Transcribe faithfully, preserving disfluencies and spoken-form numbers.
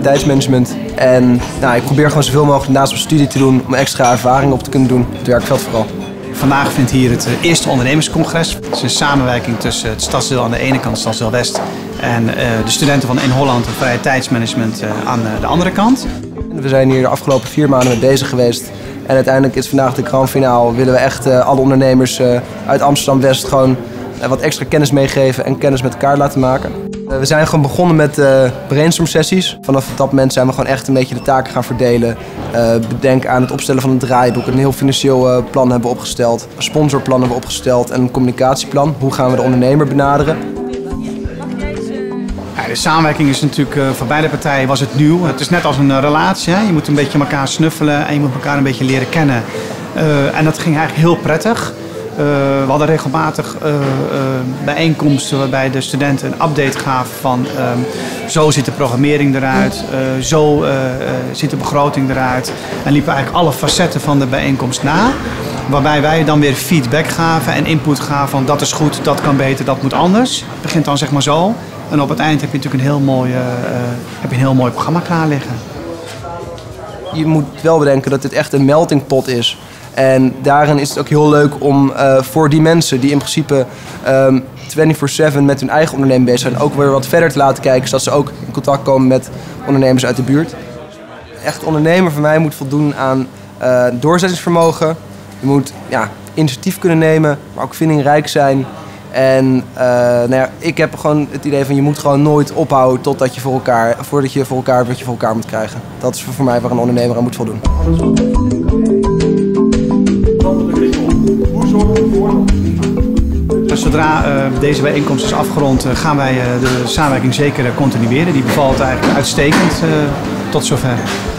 vrijtijdsmanagement. En nou, ik probeer gewoon zoveel mogelijk naast mijn studie te doen om extra ervaring op te kunnen doen. Het werkveld vooral. Vandaag vindt hier het eerste ondernemerscongres. Het is een samenwerking tussen het Stadsdeel aan de ene kant, Stadsdeel West, en uh, de studenten van Inholland en vrijtijdsmanagement uh, aan uh, de andere kant. We zijn hier de afgelopen vier maanden mee bezig geweest. En uiteindelijk is vandaag de grand finale. Willen we echt uh, alle ondernemers uh, uit Amsterdam-West gewoon uh, wat extra kennis meegeven en kennis met elkaar laten maken. Uh, we zijn gewoon begonnen met uh, brainstorm-sessies. Vanaf dat moment zijn we gewoon echt een beetje de taken gaan verdelen. Uh, bedenk aan het opstellen van een draaiboek. Een heel financieel uh, plan hebben we opgesteld. Een sponsorplan hebben we opgesteld en een communicatieplan. Hoe gaan we de ondernemer benaderen? De samenwerking is natuurlijk voor beide partijen was het nieuw. Het is net als een relatie. Hè? Je moet een beetje elkaar snuffelen en je moet elkaar een beetje leren kennen. Uh, en dat ging eigenlijk heel prettig. Uh, we hadden regelmatig uh, uh, bijeenkomsten waarbij de studenten een update gaven van um, zo ziet de programmering eruit, uh, zo uh, uh, ziet de begroting eruit. En liepen eigenlijk alle facetten van de bijeenkomst na. Waarbij wij dan weer feedback gaven en input gaven van dat is goed, dat kan beter, dat moet anders. Het begint dan zeg maar zo. En op het eind heb je natuurlijk een heel mooi, uh, heb je een heel mooi programma klaar liggen. Je moet wel bedenken dat dit echt een melting pot is. En daarin is het ook heel leuk om uh, voor die mensen die in principe um, vierentwintig zeven met hun eigen onderneming bezig zijn, ook weer wat verder te laten kijken, zodat ze ook in contact komen met ondernemers uit de buurt. Echt ondernemer van mij moet voldoen aan uh, doorzettingsvermogen. Je moet ja, initiatief kunnen nemen, maar ook vindingrijk zijn. En uh, nou ja, ik heb gewoon het idee van je moet gewoon nooit ophouden totdat je voor elkaar, voordat je voor elkaar wat je voor elkaar moet krijgen. Dat is voor mij waar een ondernemer aan moet voldoen. Zodra uh, deze bijeenkomst is afgerond, uh, gaan wij uh, de samenwerking zeker uh, continueren. Die bevalt eigenlijk uitstekend uh, tot zover.